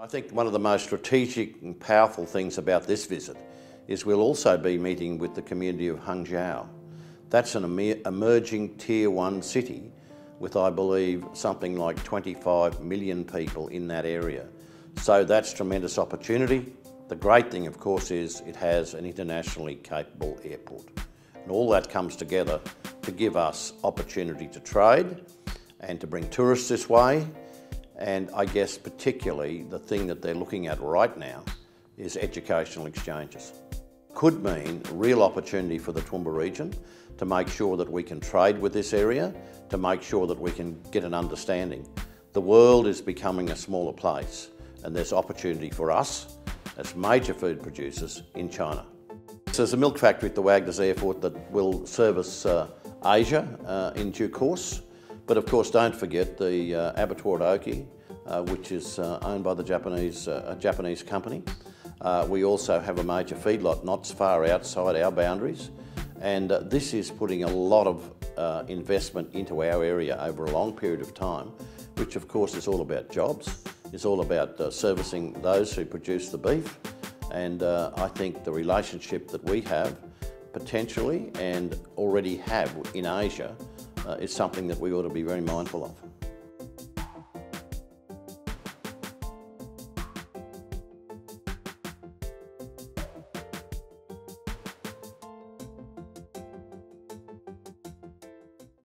I think one of the most strategic and powerful things about this visit is we'll also be meeting with the community of Hangzhou. That's an emerging Tier 1 city with, I believe, something like 25 million people in that area. So that's tremendous opportunity. The great thing, of course, is it has an internationally capable airport. And all that comes together to give us opportunity to trade and to bring tourists this way. And I guess particularly the thing that they're looking at right now is educational exchanges. Could mean real opportunity for the Toowoomba region to make sure that we can trade with this area, to make sure that we can get an understanding. The world is becoming a smaller place and there's opportunity for us as major food producers in China. So there's a milk factory at the Wagners Airport that will service Asia in due course. But of course, don't forget the Abattoir Toki, which is owned by the Japanese company. We also have a major feedlot not far outside our boundaries, and this is putting a lot of investment into our area over a long period of time, which of course is all about jobs, it's all about servicing those who produce the beef, and I think the relationship that we have potentially and already have in Asia is something that we ought to be very mindful of.